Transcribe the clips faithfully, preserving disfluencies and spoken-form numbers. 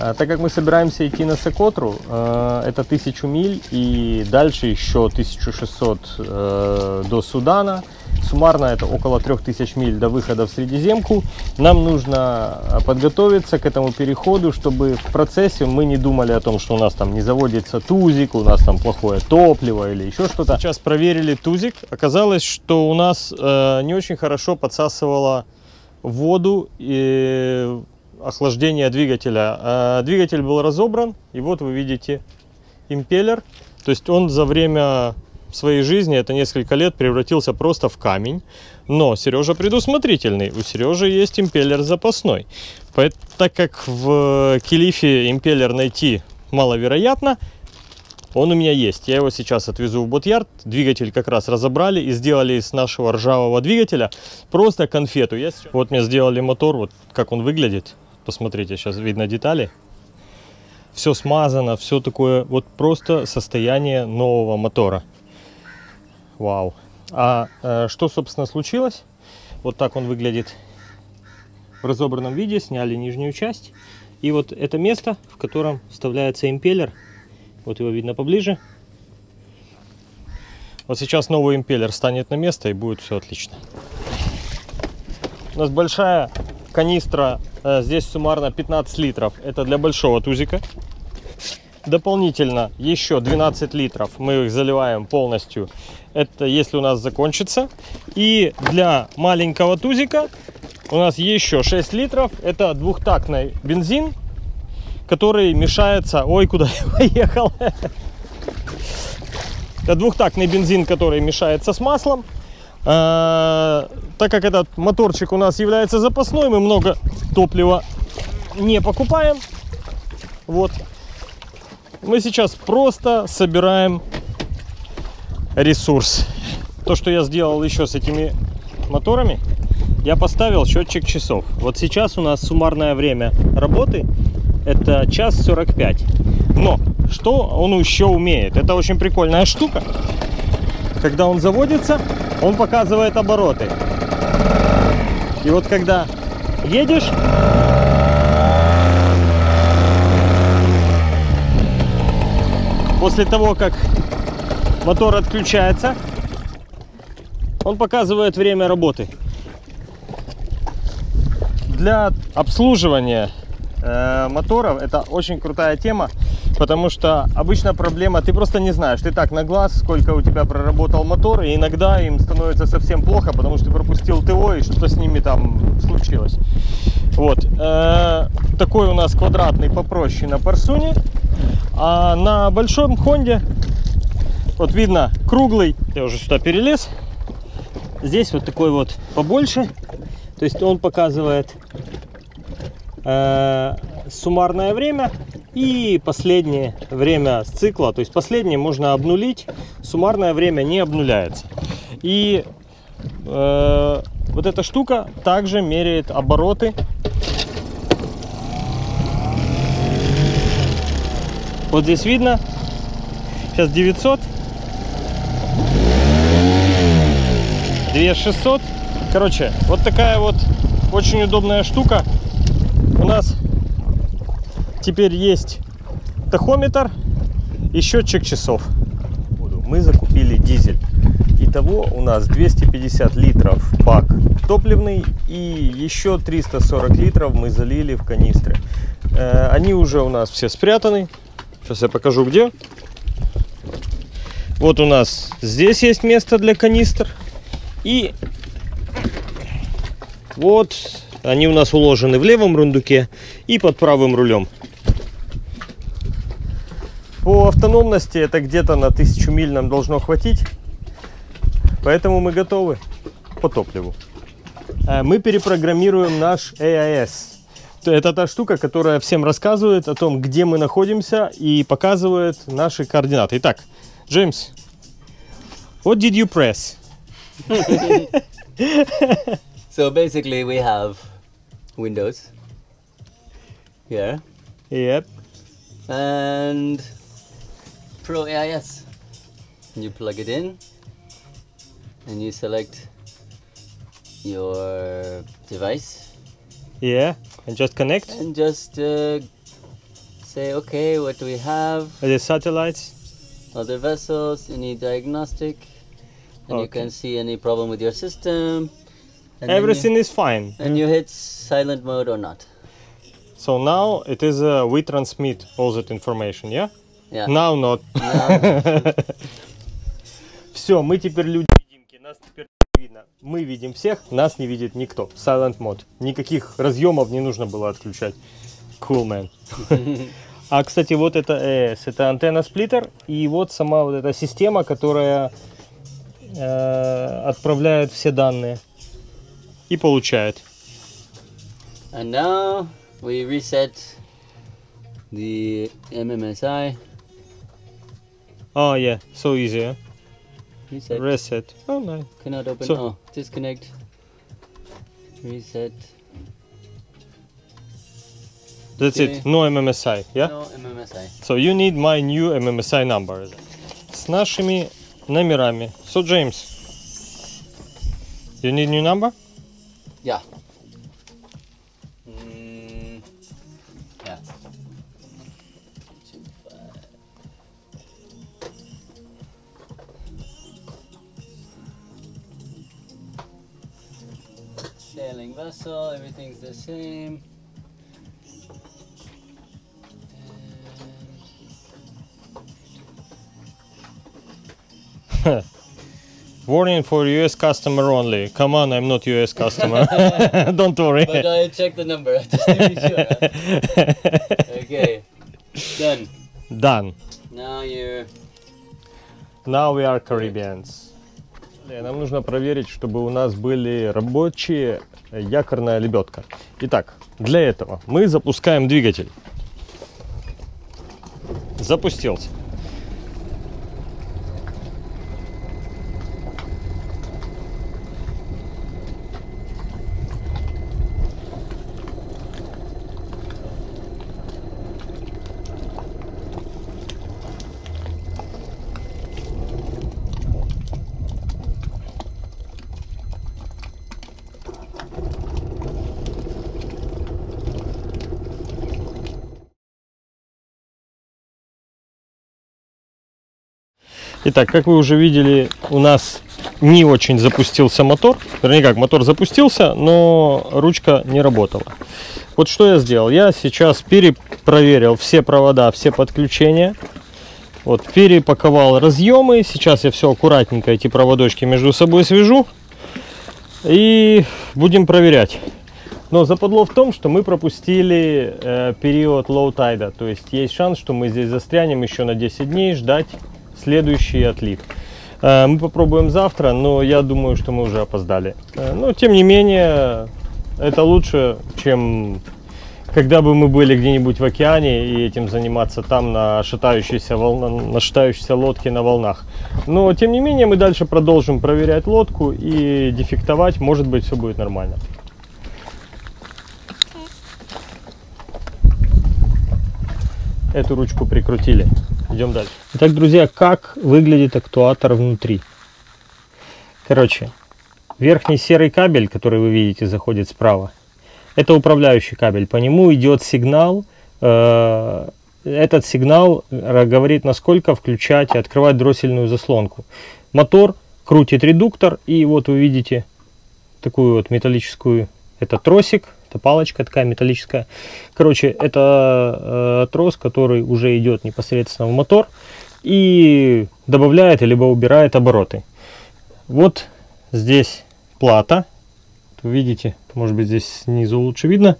Так как мы собираемся идти на Сокотру, это тысячу миль и дальше еще тысячу шестьсот до Судана. Суммарно это около трёх тысяч миль до выхода в Средиземку. Нам нужно подготовиться к этому переходу, чтобы в процессе мы не думали о том, что у нас там не заводится тузик, у нас там плохое топливо или еще что-то. Сейчас проверили тузик. Оказалось, что у нас э, не очень хорошо подсасывало воду и охлаждение двигателя. А двигатель был разобран, и вот вы видите импеллер. То есть он за время своей жизни, это несколько лет, превратился просто в камень. Но Сережа предусмотрительный, у Сережи есть импеллер запасной. Поэтому, так как в Келифе импеллер найти маловероятно, он у меня есть. Я его сейчас отвезу в бот-ярд. Двигатель как раз разобрали и сделали из нашего ржавого двигателя просто конфету. Я сейчас... Вот мне сделали мотор, вот как он выглядит. Посмотрите, сейчас видно детали. Все смазано, все такое. Вот просто состояние нового мотора. Вау. А э, что, собственно, случилось? Вот так он выглядит в разобранном виде. Сняли нижнюю часть. И вот это место, в котором вставляется импеллер. Вот его видно поближе. Вот сейчас новый импеллер станет на место, и будет все отлично. У нас большая канистра, здесь суммарно пятнадцать литров, это для большого тузика. Дополнительно еще двенадцать литров мы их заливаем полностью, это если у нас закончится. И для маленького тузика у нас еще шесть литров, это двухтактный бензин, который мешается... Ой, куда я поехал? Это двухтактный бензин, который мешается с маслом. А, так как этот моторчик у нас является запасной, мы много топлива не покупаем. Вот. Мы сейчас просто собираем ресурс. То, что я сделал еще с этими моторами, я поставил счетчик часов. Вот сейчас у нас суммарное время работы... Это час сорок пять. Но что он еще умеет? Это очень прикольная штука. Когда он заводится, он показывает обороты. И вот когда едешь, после того, как мотор отключается, он показывает время работы. Для обслуживания моторов это очень крутая тема, потому что обычно проблема, ты просто не знаешь, ты так на глаз, сколько у тебя проработал мотор, и иногда им становится совсем плохо, потому что ты пропустил ТО и что-то с ними там случилось. Вот такой у нас квадратный попроще на Парсуне, а на большом Хонде вот видно круглый, я уже сюда перелез, здесь вот такой вот побольше, то есть он показывает суммарное время и последнее время с цикла, то есть последнее можно обнулить, суммарное время не обнуляется. И э, вот эта штука также меряет обороты. Вот здесь видно, сейчас девятьсот, две тысячи шестьсот, короче, вот такая вот очень удобная штука. У нас теперь есть тахометр и счетчик часов. Мы закупили дизель. Итого у нас двести пятьдесят литров бак топливный и еще триста сорок литров мы залили в канистры. Они уже у нас все спрятаны. Сейчас я покажу где. Вот у нас здесь есть место для канистр. И вот... Они у нас уложены в левом рундуке и под правым рулем. По автономности это где-то на тысячу миль нам должно хватить. Поэтому мы готовы по топливу. Мы перепрограммируем наш эй ай эс. Это та штука, которая всем рассказывает о том, где мы находимся, и показывает наши координаты. Итак, Джеймс, what did you press? So basically we have Windows here. Yep. And Pro эй ай эс. And you plug it in and you select your device. Yeah. And just connect. And just uh, say, okay, what do we have? Are there satellites? Other vessels, any diagnostic, and okay. you can see any problem with your system. And everything you, is fine. And yeah. you hit silent mode or not. So now it is uh, we transmit all that information, yeah? Yeah. Now not. Все, мы теперь люди-видимки, нас теперь не видно. Мы видим всех, нас не видит никто. Silent mode. Никаких разъемов не нужно было отключать. Cool, man. А, кстати, вот это эй ай эс, это антенна-сплиттер, и вот сама вот эта система, которая э, отправляет все данные и получает. And now we reset the эм эм эс ай. Oh, yeah, so easy. Reset. Reset. Oh, no. Cannot open. So, oh, disconnect. Reset. That's it. No эм эм эс ай, yeah? No эм эм эс ай. So you need my new эм эм эс ай number. С нашими номерами. So James, you need new number? Yeah. Mm, yeah. Two, five. Sailing vessel. Everything's the same. Warning for ю эс customer only. Come on, I'm not ю эс customer. Don't worry. But I checked the number just to be sure. Huh? Okay, done. Done. Now you're. Now we are Caribbeans. Нам нужно проверить, чтобы у нас были рабочие якорная лебедка. Итак, для этого мы запускаем двигатель. Запустился. Итак, как вы уже видели, у нас не очень запустился мотор. Вернее, как, мотор запустился, но ручка не работала. Вот что я сделал. Я сейчас перепроверил все провода, все подключения. Вот, перепаковал разъемы. Сейчас я все аккуратненько, эти проводочки между собой свяжу. И будем проверять. Но западло в том, что мы пропустили э, период лоу тайда. То есть есть шанс, что мы здесь застрянем еще на десять дней, ждать следующий отлив. Мы попробуем завтра, но я думаю, что мы уже опоздали. Но тем не менее, это лучше, чем когда бы мы были где-нибудь в океане и этим заниматься там на шатающейся, волн... на шатающейся лодке на волнах. Но тем не менее, мы дальше продолжим проверять лодку и дефектовать. Может быть, все будет нормально. Эту ручку прикрутили. Идем дальше. Итак, друзья, как выглядит актуатор внутри? Короче, верхний серый кабель, который вы видите, заходит справа. Это управляющий кабель. По нему идет сигнал. Этот сигнал говорит, насколько включать и открывать дроссельную заслонку. Мотор крутит редуктор. И вот вы видите такую вот металлическую... Это тросик. Это палочка такая металлическая. Короче, это э, трос, который уже идет непосредственно в мотор и добавляет либо убирает обороты. Вот здесь плата. Вы видите, может быть, здесь снизу лучше видно.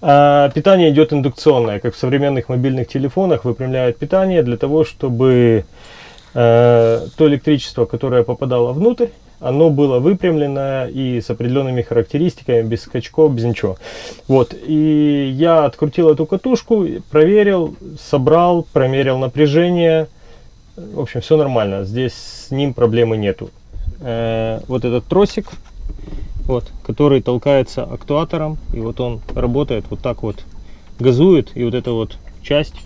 А питание идет индукционное. Как в современных мобильных телефонах выпрямляют питание для того, чтобы э, то электричество, которое попадало внутрь, оно было выпрямлено и с определенными характеристиками, без скачков, без ничего. Вот, и я открутил эту катушку, проверил, собрал, промерил напряжение. В общем, все нормально, здесь с ним проблемы нету. Э-э- вот этот тросик, вот, который толкается актуатором, и вот он работает, вот так вот газует, и вот эта вот часть,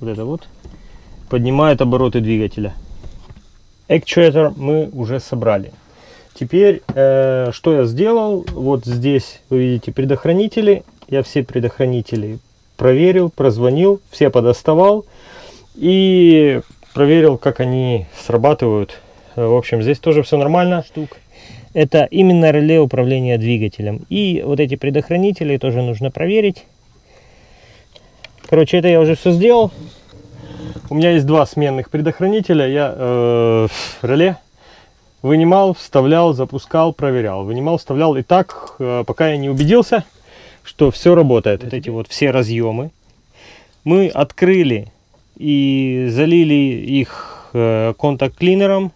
вот это вот, поднимает обороты двигателя. Actuator мы уже собрали. Теперь, э, что я сделал? Вот здесь вы видите предохранители. Я все предохранители проверил, прозвонил, все подоставал и проверил, как они срабатывают. В общем, здесь тоже все нормально. Штук. Это именно реле управления двигателем. И вот эти предохранители тоже нужно проверить. Короче, это я уже все сделал. У меня есть два сменных предохранителя. Я э, реле вынимал, вставлял, запускал, проверял. Вынимал, вставлял. И так, э, пока я не убедился, что все работает. Вот эти вот все разъемы мы открыли и залили их э, контакт-клинером.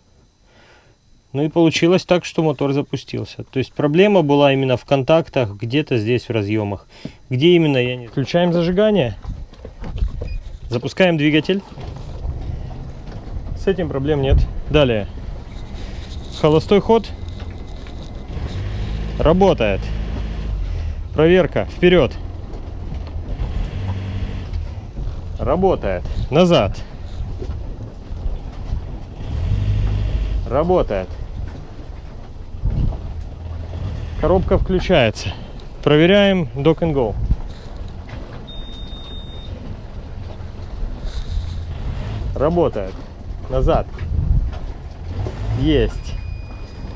Ну и получилось так, что мотор запустился. То есть проблема была именно в контактах, где-то здесь в разъемах. Где именно, я не... Включаем зажигание. Запускаем двигатель. С этим проблем нет. Далее. Холостой ход. Работает. Проверка. Вперед. Работает. Назад. Работает. Коробка включается. Проверяем Dock and Go. Работает. Назад. Есть.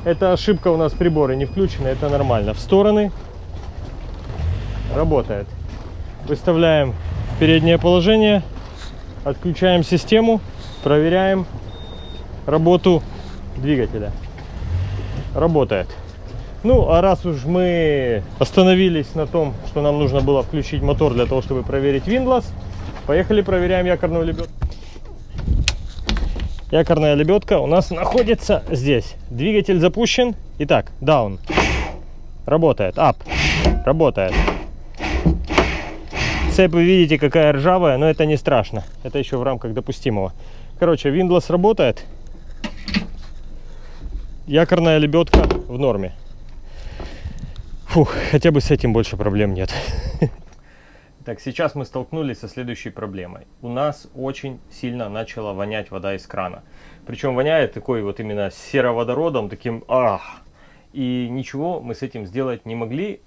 Это ошибка у нас, приборы не включены, это нормально. В стороны. Работает. Выставляем в переднее положение. Отключаем систему. Проверяем работу двигателя. Работает. Ну, а раз уж мы остановились на том, что нам нужно было включить мотор для того, чтобы проверить виндласс, поехали проверяем якорную лебедку. Якорная лебедка у нас находится здесь. Двигатель запущен. Итак, down. Работает. Up. Работает. Цепь вы видите, какая ржавая, но это не страшно. Это еще в рамках допустимого. Короче, виндласс работает. Якорная лебедка в норме. Фух, хотя бы с этим больше проблем нет. Так, сейчас мы столкнулись со следующей проблемой. У нас очень сильно начала вонять вода из крана. Причем воняет такой вот именно сероводородом, таким ах. И ничего мы с этим сделать не могли.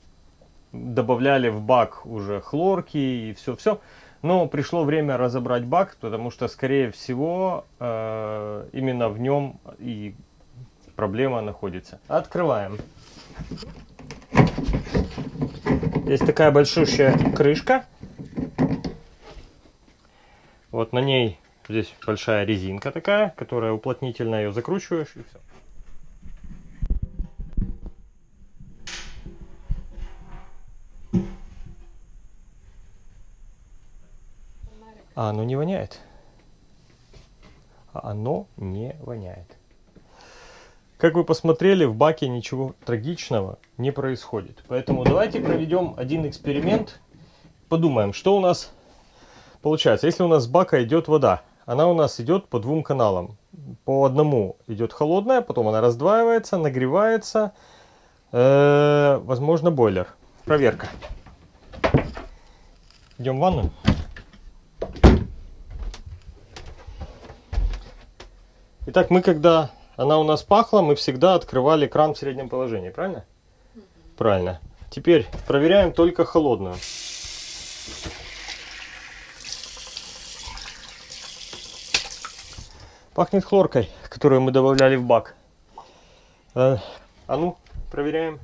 Добавляли в бак уже хлорки и все-все. Но пришло время разобрать бак, потому что, скорее всего, э, именно в нем и... проблема находится. Открываем. Здесь такая большущая крышка. Вот на ней здесь большая резинка такая, которая уплотнительно, ее закручиваешь и все. А оно не воняет. А оно не воняет. Как вы посмотрели, в баке ничего трагичного не происходит. Поэтому давайте проведем один эксперимент. Подумаем, что у нас получается. Если у нас с бака идет вода, она у нас идет по двум каналам. По одному идет холодная, потом она раздваивается, нагревается. Э-э, возможно, бойлер. Проверка. Идем в ванну. Итак, мы когда... она у нас пахла, мы всегда открывали кран в среднем положении, правильно? Mm-hmm. Правильно. Теперь проверяем только холодную. Пахнет хлоркой, которую мы добавляли в бак. А ну, проверяем.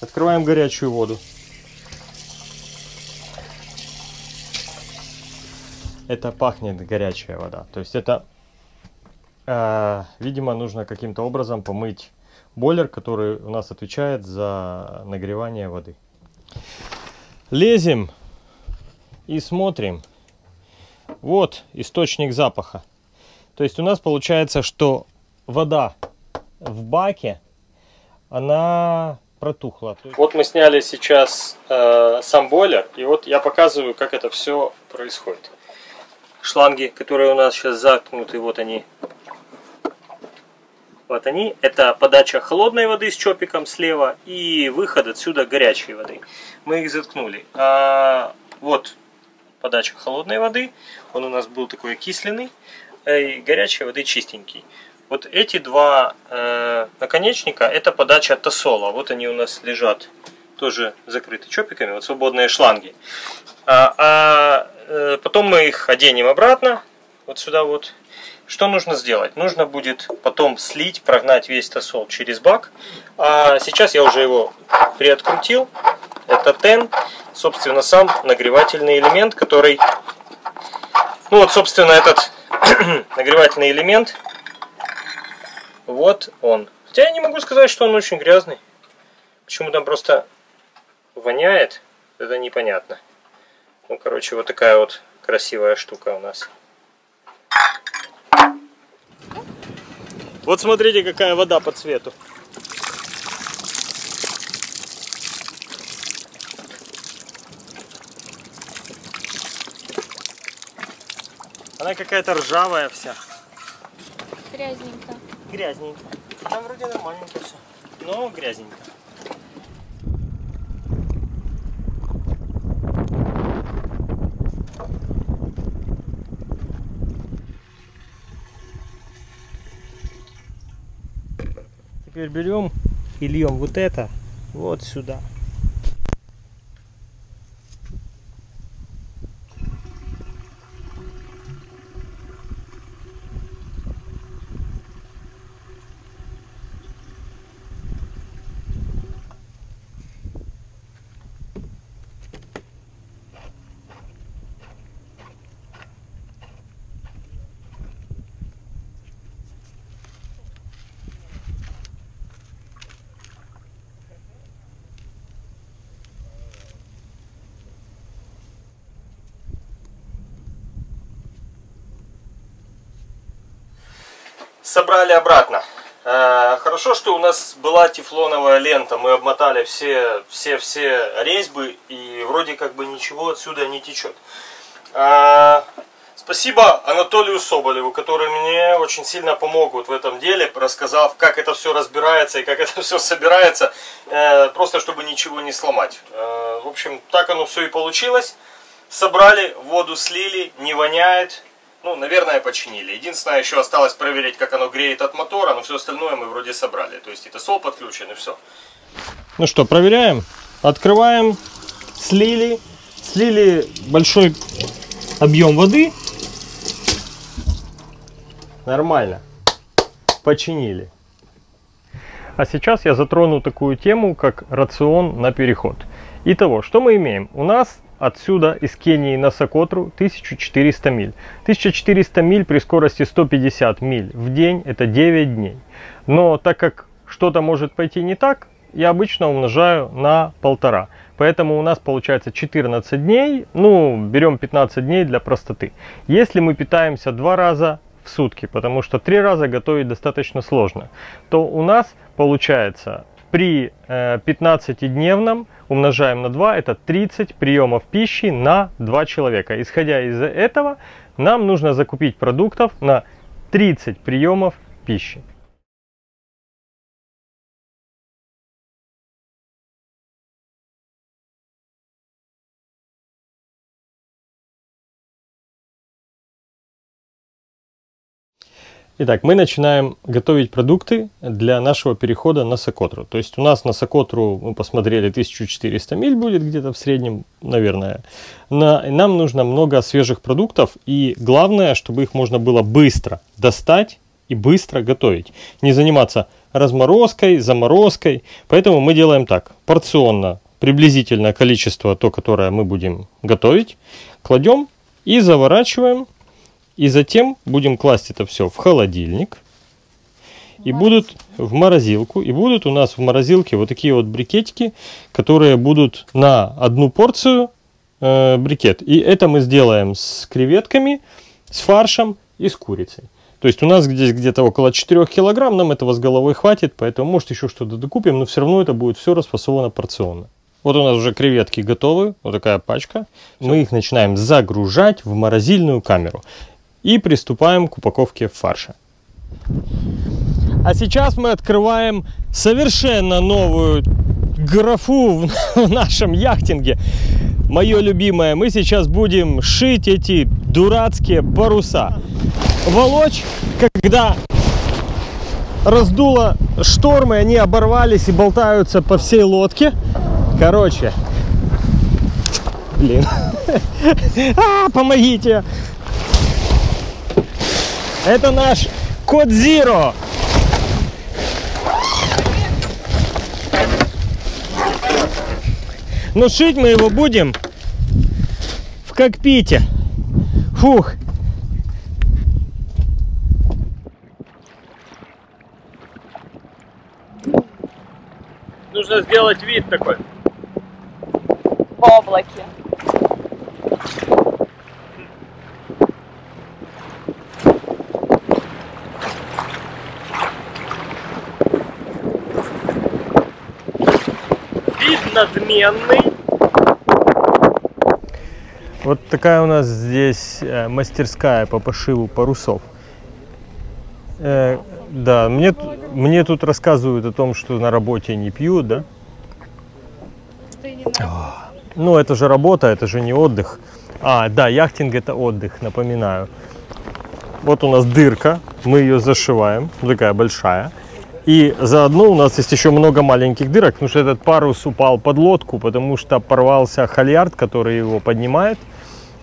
Открываем горячую воду. Это пахнет горячая вода. То есть это... видимо, нужно каким-то образом помыть бойлер, который у нас отвечает за нагревание воды. Лезем и смотрим. Вот источник запаха. То есть у нас получается, что вода в баке, она протухла. Вот мы сняли сейчас э, сам бойлер, и вот я показываю, как это все происходит. Шланги, которые у нас сейчас заткнуты, вот они. Вот они. Это подача холодной воды с чопиком слева и выход отсюда горячей воды. Мы их заткнули. А вот подача холодной воды. Он у нас был такой окисленный. И горячей воды чистенький. Вот эти два э, наконечника, это подача тосола. Вот они у нас лежат тоже закрыты чопиками, вот свободные шланги. А, а потом мы их оденем обратно, вот сюда вот. Что нужно сделать? Нужно будет потом слить, прогнать весь тосол через бак. А сейчас я уже его приоткрутил. Это тен, собственно, сам нагревательный элемент, который... Ну вот, собственно, этот нагревательный элемент. Вот он. Хотя я не могу сказать, что он очень грязный. Почему там просто воняет, это непонятно. Ну, короче, вот такая вот красивая штука у нас. Вот смотрите, какая вода по цвету. Она какая-то ржавая вся. Грязненько. Грязненько. Там вроде нормальненько все, но грязненько. Теперь берем и льем вот это вот сюда. Собрали обратно. Хорошо, что у нас была тефлоновая лента. Мы обмотали все, все, все резьбы, и вроде как бы ничего отсюда не течет. Спасибо Анатолию Соболеву, который мне очень сильно помог вот в этом деле, рассказав, как это все разбирается и как это все собирается, просто чтобы ничего не сломать. В общем, так оно все и получилось. Собрали, воду слили, не воняет. Ну, наверное, починили. Единственное, еще осталось проверить, как оно греет от мотора, но все остальное мы вроде собрали. То есть и тосол подключен, и все. Ну что, проверяем. Открываем. Слили. Слили большой объем воды. Нормально. Починили. А сейчас я затрону такую тему, как рацион на переход. Итого, что мы имеем? У нас... Отсюда из Кении на Сокотру тысяча четыреста миль. тысяча четыреста миль при скорости сто пятьдесят миль в день это девять дней. Но так как что-то может пойти не так, я обычно умножаю на полтора. Поэтому у нас получается четырнадцать дней. Ну, берем пятнадцать дней для простоты. Если мы питаемся два раза в сутки, потому что три раза готовить достаточно сложно, то у нас получается... При пятнадцатидневном умножаем на два, это тридцать приемов пищи на два человека. Исходя из этого, нам нужно закупить продуктов на тридцать приемов пищи. Итак, мы начинаем готовить продукты для нашего перехода на Сокотру. То есть у нас на Сокотру, мы посмотрели, тысяча четыреста миль будет где-то в среднем, наверное. На, нам нужно много свежих продуктов, и главное, чтобы их можно было быстро достать и быстро готовить. Не заниматься разморозкой, заморозкой. Поэтому мы делаем так, порционно, приблизительно количество, то, которое мы будем готовить, кладем и заворачиваем. И затем будем класть это все в холодильник. И будут в морозилку. И будут у нас в морозилке вот такие вот брикетики, которые будут на одну порцию э, брикет. И это мы сделаем с креветками, с фаршем и с курицей. То есть у нас здесь где-то около четырёх килограмм. Нам этого с головой хватит. Поэтому может еще что-то докупим. Но все равно это будет все расфасовано порционно. Вот у нас уже креветки готовы. Вот такая пачка. Все. Мы их начинаем загружать в морозильную камеру. И приступаем к упаковке фарша. А сейчас мы открываем совершенно новую графу в нашем яхтинге. Мое любимое. Мы сейчас будем шить эти дурацкие паруса. Волочь, когда раздуло штормы, они оборвались и болтаются по всей лодке. Короче, блин, а, помогите! Это наш Code Zero. Но шить мы его будем в кокпите. Фух. Нужно сделать вид такой. В облаке. Вид надменный. Вот такая у нас здесь мастерская по пошиву парусов. Э, да, мне, мне тут рассказывают о том, что на работе не пьют, да? Ну, это же работа, это же не отдых. А, да, яхтинг — это отдых, напоминаю. Вот у нас дырка, мы ее зашиваем, такая большая. И заодно у нас есть еще много маленьких дырок, потому что этот парус упал под лодку, потому что порвался хальярд, который его поднимает.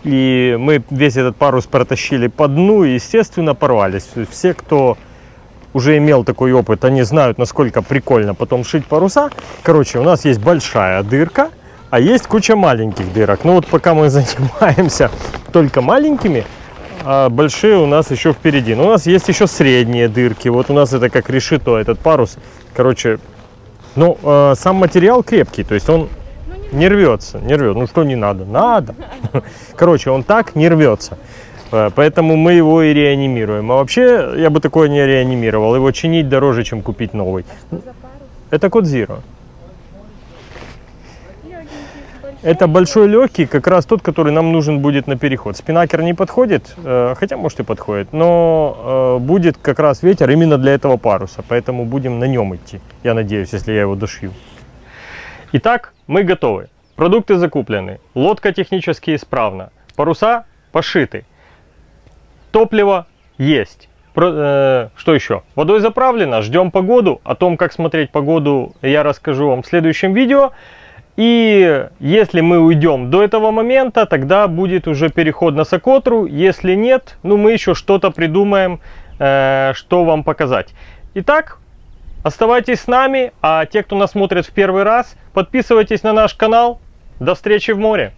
И мы весь этот парус протащили по дну и, естественно, порвались. Все, кто уже имел такой опыт, они знают, насколько прикольно потом шить паруса. Короче, у нас есть большая дырка. А есть куча маленьких дырок. Ну вот пока мы занимаемся только маленькими, а большие у нас еще впереди. Но у нас есть еще средние дырки. Вот у нас это как решето, этот парус. Короче, ну э, сам материал крепкий, то есть он не рвется. Не рвется. Ну что не надо? Надо. Короче, он так не рвется. Поэтому мы его и реанимируем. А вообще, я бы такое не реанимировал. Его чинить дороже, чем купить новый. Это Code Zero. Это большой легкий, как раз тот, который нам нужен будет на переход. Спинакер не подходит, хотя, может, и подходит, но будет как раз ветер именно для этого паруса, поэтому будем на нем идти, я надеюсь, если я его дошью. Итак, мы готовы. Продукты закуплены, лодка технически исправна, паруса пошиты, топливо есть. Что еще? Водой заправлено, ждем погоду. О том, как смотреть погоду, я расскажу вам в следующем видео. И если мы уйдем до этого момента, тогда будет уже переход на Сокотру. Если нет, ну мы еще что-то придумаем, э, что вам показать. Итак, оставайтесь с нами, а те, кто нас смотрит в первый раз, подписывайтесь на наш канал. До встречи в море!